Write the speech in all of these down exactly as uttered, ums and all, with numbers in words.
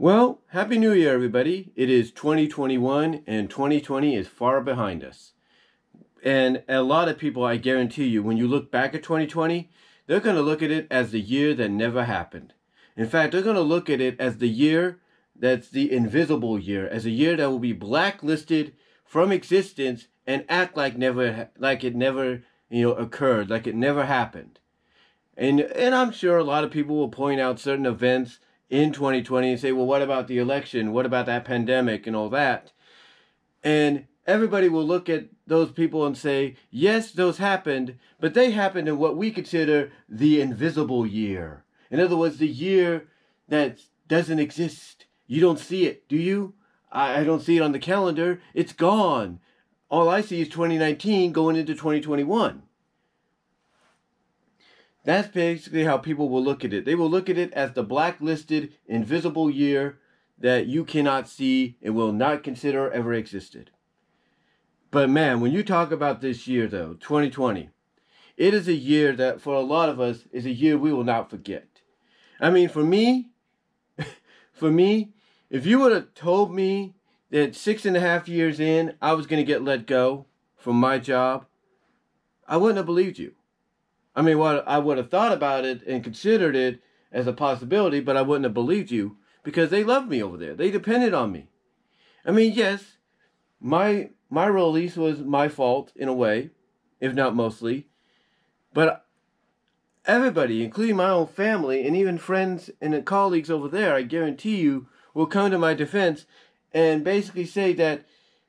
Well, Happy New Year, everybody. It is twenty twenty-one, and twenty twenty is far behind us. And a lot of people, I guarantee you, when you look back at twenty twenty, they're going to look at it as the year that never happened. In fact, they're going to look at it as the year that's the invisible year, as a year that will be blacklisted from existence and act like never, like it never, you know, occurred, like it never happened. And, and I'm sure a lot of people will point out certain events in twenty twenty and say, well, what about the election? What about that pandemic and all that? And everybody will look at those people and say, yes, those happened, but they happened in what we consider the invisible year. In other words, the year that doesn't exist. You don't see it, do you? I, I don't see it on the calendar. It's gone. All I see is twenty nineteen going into twenty twenty-one. That's basically how people will look at it. They will look at it as the blacklisted, invisible year that you cannot see and will not consider ever existed. But man, when you talk about this year though, twenty twenty, it is a year that for a lot of us is a year we will not forget. I mean, for me, for me, if you would have told me that six and a half years in, I was going to get let go from my job, I wouldn't have believed you. I mean, well, I would have thought about it and considered it as a possibility, but I wouldn't have believed you because they loved me over there. They depended on me. I mean, yes, my my release was my fault in a way, if not mostly, but everybody, including my own family and even friends and colleagues over there, I guarantee you, will come to my defense and basically say that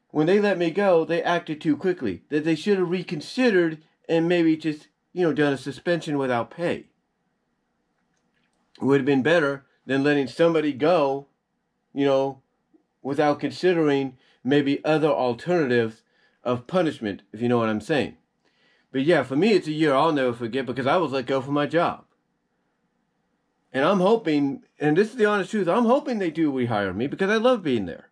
when they let me go, they acted too quickly, that they should have reconsidered and maybe just, you know, done a suspension without pay. It would have been better than letting somebody go, you know, without considering maybe other alternatives of punishment, if you know what I'm saying. But yeah, for me, it's a year I'll never forget because I was let go from my job. And I'm hoping, and this is the honest truth, I'm hoping they do rehire me because I love being there.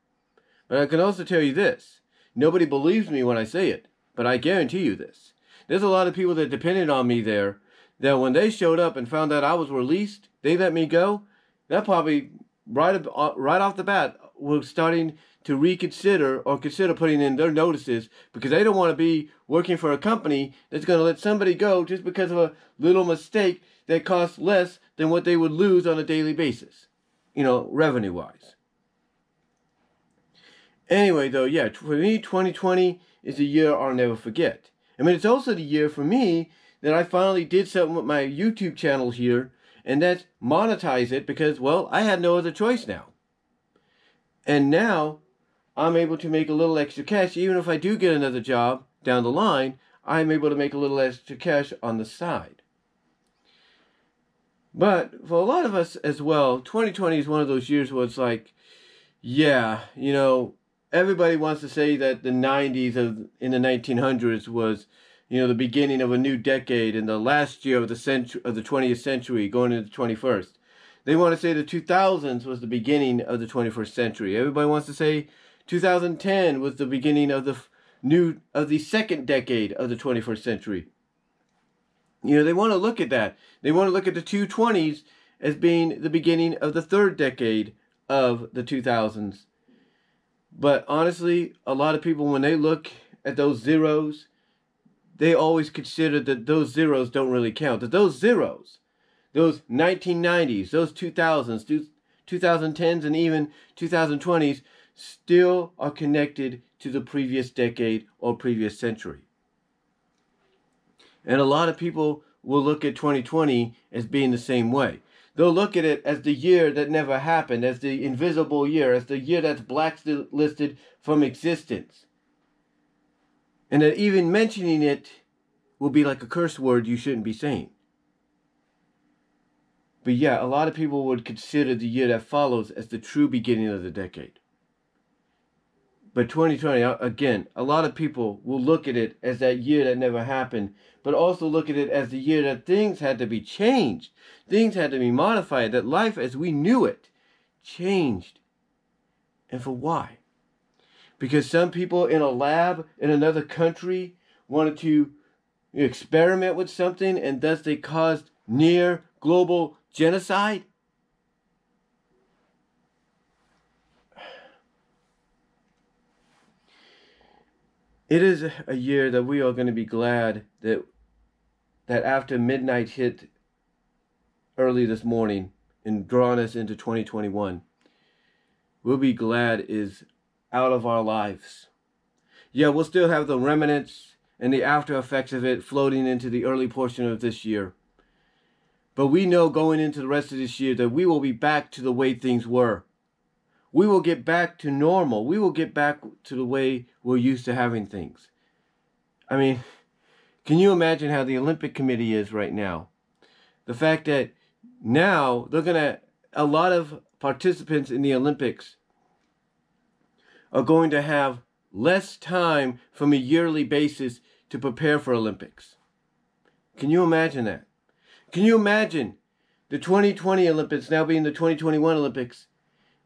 But I can also tell you this. Nobody believes me when I say it, but I guarantee you this. There's a lot of people that depended on me there, that when they showed up and found out I was released, they let me go, that probably right, right off the bat was starting to reconsider or consider putting in their notices because they don't want to be working for a company that's going to let somebody go just because of a little mistake that costs less than what they would lose on a daily basis, you know, revenue-wise. Anyway, though, yeah, for me, twenty twenty is a year I'll never forget. I mean, it's also the year for me that I finally did something with my YouTube channel here, and that's monetize it because, well, I had no other choice now. And now I'm able to make a little extra cash. Even if I do get another job down the line, I'm able to make a little extra cash on the side. But for a lot of us as well, twenty twenty is one of those years where it's like, yeah, you know, everybody wants to say that the nineties of in the nineteen hundreds was, you know, the beginning of a new decade and the last year of the century, of the twentieth century going into the twenty-first. They want to say the two thousands was the beginning of the twenty-first century. Everybody wants to say two thousand ten was the beginning of the new of the second decade of the twenty-first century. You know, they want to look at that. They want to look at the two twenties as being the beginning of the third decade of the two thousands. But honestly, a lot of people, when they look at those zeros, they always consider that those zeros don't really count. That those zeros, those nineteen nineties, those two thousands, two thousand tens, and even two thousand twenties still are connected to the previous decade or previous century. And a lot of people will look at twenty twenty as being the same way. They'll look at it as the year that never happened, as the invisible year, as the year that's blacklisted from existence. And that even mentioning it will be like a curse word you shouldn't be saying. But yeah, a lot of people would consider the year that follows as the true beginning of the decade. But twenty twenty, again, a lot of people will look at it as that year that never happened, but also look at it as the year that things had to be changed. Things had to be modified, that life as we knew it changed. And for why? Because some people in a lab in another country wanted to experiment with something, and thus they caused near global genocide? It is a year that we are going to be glad that that after midnight hit early this morning and drawn us into twenty twenty-one, we'll be glad is out of our lives. Yeah, we'll still have the remnants and the after effects of it floating into the early portion of this year. But we know going into the rest of this year that we will be back to the way things were. We will get back to normal. We will get back to the way we're used to having things. I mean, can you imagine how the Olympic Committee is right now? The fact that now they're going to, a lot of participants in the Olympics are going to have less time from a yearly basis to prepare for Olympics. Can you imagine that? Can you imagine the twenty twenty Olympics now being the twenty twenty-one Olympics?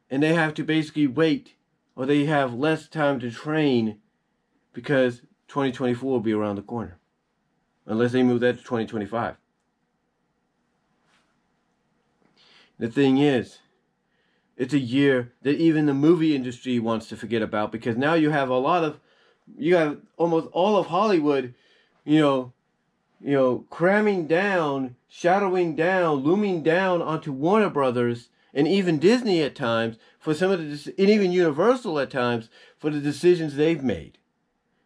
And they have to basically wait, or they have less time to train because twenty twenty-four will be around the corner. Unless they move that to twenty twenty-five. The thing is, it's a year that even the movie industry wants to forget about, because now you have a lot of, you have almost all of Hollywood, you know, you know, cramming down, shadowing down, looming down onto Warner Brothers. And even Disney at times, for some of the, and even Universal at times, for the decisions they've made.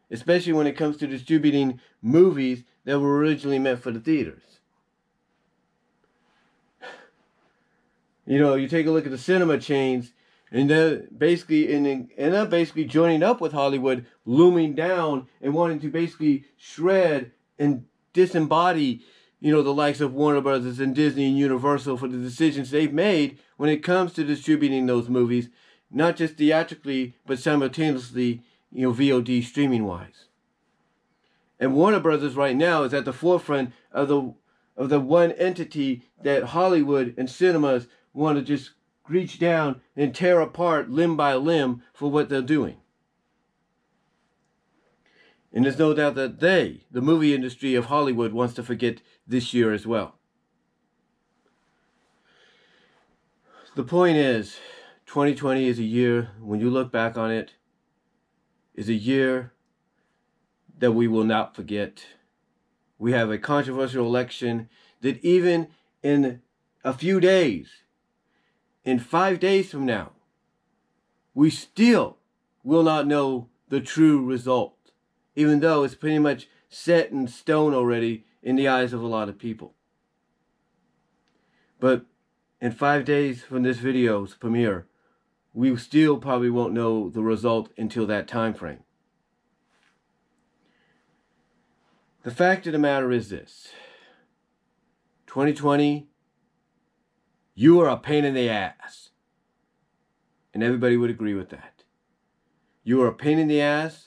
Especially when it comes to distributing movies that were originally meant for the theaters. You know, you take a look at the cinema chains, and they're basically, and they're basically joining up with Hollywood, looming down and wanting to basically shred and disembody, you know, the likes of Warner Brothers and Disney and Universal for the decisions they've made when it comes to distributing those movies, not just theatrically, but simultaneously, you know, V O D streaming-wise. And Warner Brothers right now is at the forefront of the of the one entity that Hollywood and cinemas want to just reach down and tear apart limb by limb for what they're doing. And there's no doubt that they, the movie industry of Hollywood, wants to forget this year as well. The point is, twenty twenty is a year, when you look back on it, is a year that we will not forget. We have a controversial election that even in a few days, in five days from now, we still will not know the true result. Even though it's pretty much set in stone already in the eyes of a lot of people. But in five days from this video's premiere, we still probably won't know the result until that time frame. The fact of the matter is this. twenty twenty, you are a pain in the ass. And everybody would agree with that. You are a pain in the ass.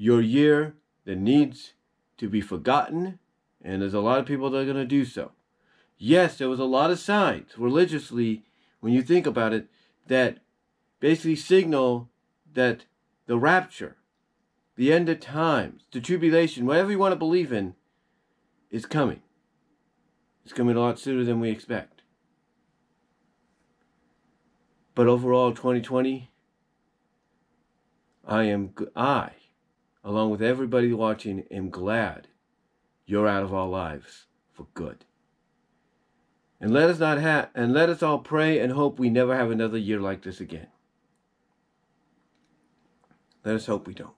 Your year that needs to be forgotten, and there's a lot of people that are going to do so. Yes, there was a lot of signs, religiously, when you think about it, that basically signal that the rapture, the end of times, the tribulation, whatever you want to believe in, is coming. It's coming a lot sooner than we expect. But overall, twenty twenty, I am, I, along with everybody watching, am glad you're out of our lives for good. And let us not have, and let us all pray and hope we never have another year like this again. Let us hope we don't.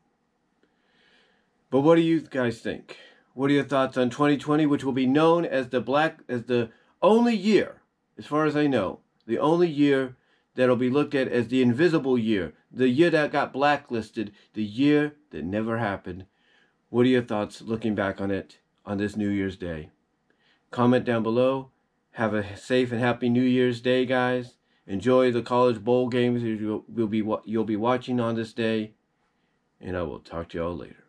But what do you guys think? What are your thoughts on twenty twenty, which will be known as the black, as the only year, as far as I know, the only year that'll be looked at as the invisible year, the year that got blacklisted, the year that never happened. What are your thoughts looking back on it on this New Year's Day? Comment down below. Have a safe and happy New Year's Day, guys. Enjoy the college bowl games you'll be, you'll be watching on this day. And I will talk to y'all later.